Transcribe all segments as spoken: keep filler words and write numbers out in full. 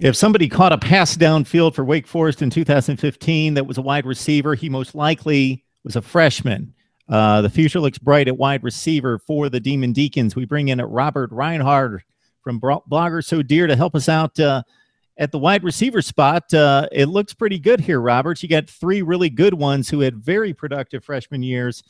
If somebody caught a pass downfield for Wake Forest in two thousand fifteen that was a wide receiver, he most likely was a freshman. Uh, the future looks bright at wide receiver for the Demon Deacons. We bring in a Robert Reinhardt from Blogger So Dear to help us out uh, at the wide receiver spot. Uh, it looks pretty good here, Robert. You got three really good ones who had very productive freshman years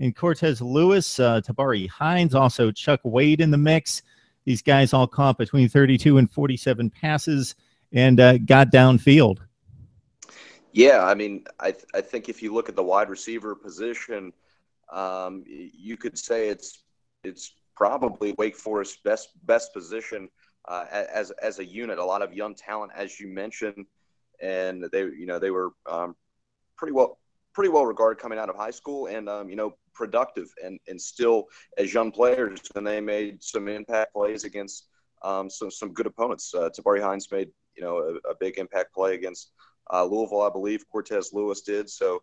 in Cortez Lewis, uh, Tabari Hines, also Chuck Wade in the mix. These guys all caught between thirty-two and forty-seven passes and uh, got downfield. Yeah, I mean, I, th I think if you look at the wide receiver position, um, you could say it's it's probably Wake Forest's best best position uh, as as a unit. A lot of young talent, as you mentioned, and they you know they were um, pretty well pretty well regarded coming out of high school, and um, you know. productive and, and still as young players, and they made some impact plays against um, some, some good opponents. Uh, Tabari Hines made, you know, a, a big impact play against uh, Louisville, I believe. Cortez Lewis did. So,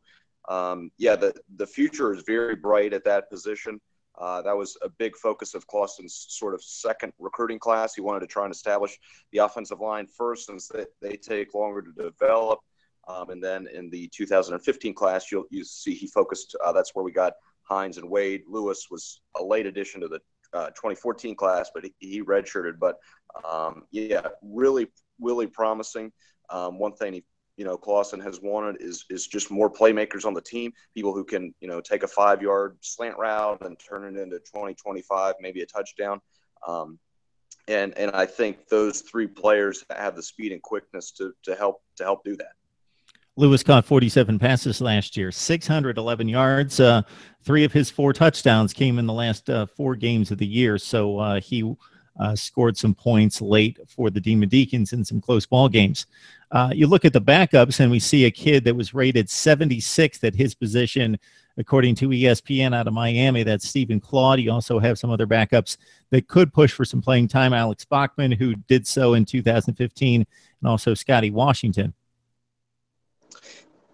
um, yeah, the, the future is very bright at that position. Uh, that was a big focus of Clawson's sort of second recruiting class. He wanted to try and establish the offensive line first, since they, they take longer to develop. Um, and then in the two thousand fifteen class, you'll you see he focused. Uh, that's where we got Hines and Wade. Lewis was a late addition to the uh, twenty fourteen class, but he, he redshirted. But um, yeah, really, really promising. Um, one thing he, you know, Clawson has wanted is is just more playmakers on the team, people who can, you know, take a five-yard slant route and turn it into twenty, twenty-five, maybe a touchdown. Um, and and I think those three players have the speed and quickness to to help to help do that. Lewis caught forty-seven passes last year, six hundred eleven yards. Uh, three of his four touchdowns came in the last uh, four games of the year, so uh, he uh, scored some points late for the Demon Deacons in some close ball games. Uh, you look at the backups, and we see a kid that was rated seventy-sixth at his position, according to E S P N out of Miami. That's Steven Claude. You also have some other backups that could push for some playing time. Alex Bachman, who did so in two thousand fifteen, and also Scotty Washington.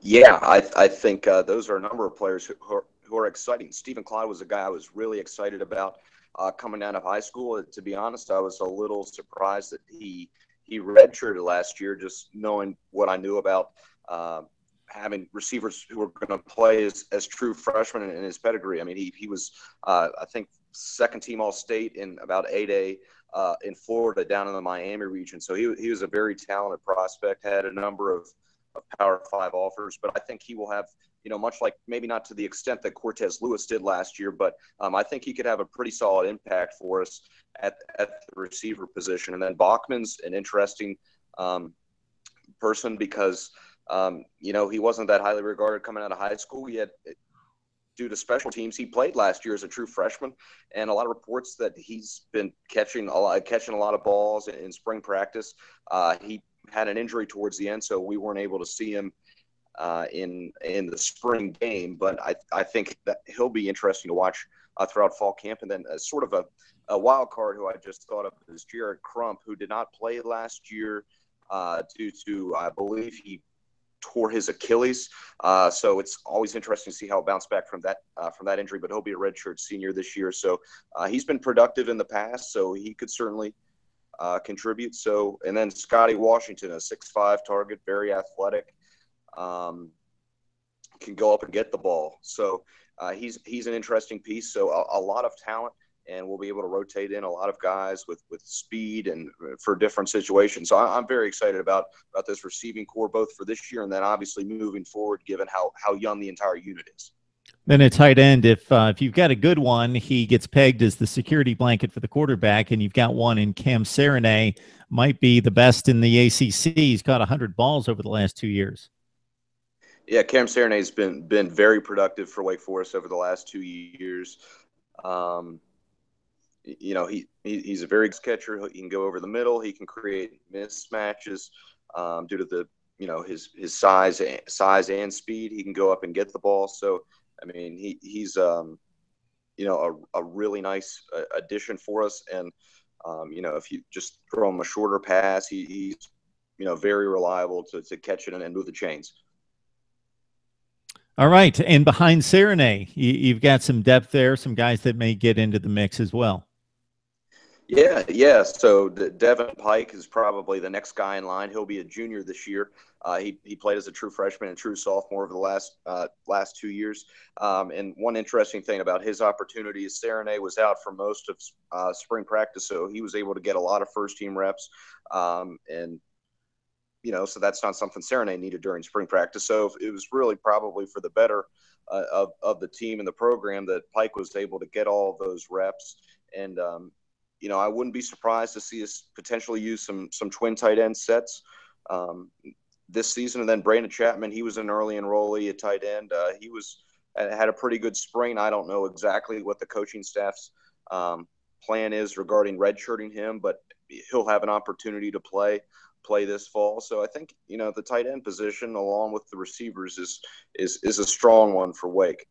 Yeah, I, I think uh, those are a number of players who, who, are, who are exciting. Steven Claude was a guy I was really excited about uh, coming out of high school. To be honest, I was a little surprised that he he redshirted last year, just knowing what I knew about uh, having receivers who were going to play as, as true freshmen in, in his pedigree. I mean, he, he was, uh, I think, second-team All-State in about eight A uh, in Florida down in the Miami region. So he, he was a very talented prospect, had a number of – of Power Five offers, but I think he will have, you know, much like maybe not to the extent that Cortez Lewis did last year, but um, I think he could have a pretty solid impact for us at, at the receiver position. And then Bachman's an interesting um, person because, um, you know, he wasn't that highly regarded coming out of high school. He had, due to special teams, he played last year as a true freshman, and a lot of reports that he's been catching a lot, catching a lot of balls in, in spring practice. Uh, he had an injury towards the end, so we weren't able to see him uh, in in the spring game. But I I think that he'll be interesting to watch uh, throughout fall camp. And then uh, sort of a, a wild card who I just thought of is Jared Crump, who did not play last year uh, due to, I believe, he tore his Achilles. Uh, so it's always interesting to see how it bounced back from that uh, from that injury. But he'll be a redshirt senior this year, so uh, he's been productive in the past, so he could certainly Uh, contribute. So, and then Scotty Washington, a six five target, very athletic, um, can go up and get the ball. So uh, he's he's an interesting piece. So a, a lot of talent, and we'll be able to rotate in a lot of guys with with speed and for different situations. So I, I'm very excited about about this receiving core, both for this year and then obviously moving forward, given how how young the entire unit is. Then a tight end, if uh, if you've got a good one, he gets pegged as the security blanket for the quarterback, and you've got one in Cam Serigne, might be the best in the A C C. He's caught one hundred balls over the last two years. Yeah, Cam Serigne has been been very productive for Wake Forest over the last two years. Um, you know, he, he he's a very good catcher. He can go over the middle. He can create mismatches um, due to the you know his his size and, size and speed. He can go up and get the ball. So, I mean, he, he's, um, you know, a, a really nice uh, addition for us. And, um, you know, if you just throw him a shorter pass, he, he's, you know, very reliable to, to catch it and, and move the chains. All right. And behind Serigne, you, you've got some depth there, some guys that may get into the mix as well. Yeah, yeah. So Devin Pike is probably the next guy in line. He'll be a junior this year. Uh, he he played as a true freshman and true sophomore over the last uh, last two years. Um, and one interesting thing about his opportunity is Serigne was out for most of uh, spring practice, so he was able to get a lot of first team reps. Um, and you know, so that's not something Serigne needed during spring practice. So it was really probably for the better uh, of of the team and the program that Pike was able to get all those reps. And um, you know, I wouldn't be surprised to see us potentially use some some twin tight end sets um, this season. And then Brandon Chapman, he was an early enrollee at tight end. Uh, he was had a pretty good spring. I don't know exactly what the coaching staff's um, plan is regarding redshirting him, but he'll have an opportunity to play play this fall. So I think, you know, the tight end position along with the receivers is is is a strong one for Wake.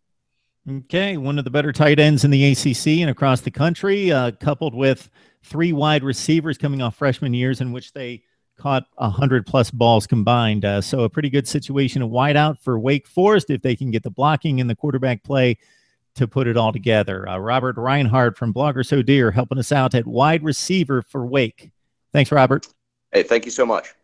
Okay, one of the better tight ends in the A C C and across the country, uh, coupled with three wide receivers coming off freshman years in which they caught one hundred plus balls combined. Uh, so a pretty good situation of wideout for Wake Forest if they can get the blocking and the quarterback play to put it all together. Uh, Robert Reinhardt from Blogger So Deer helping us out at wide receiver for Wake. Thanks, Robert. Hey, thank you so much.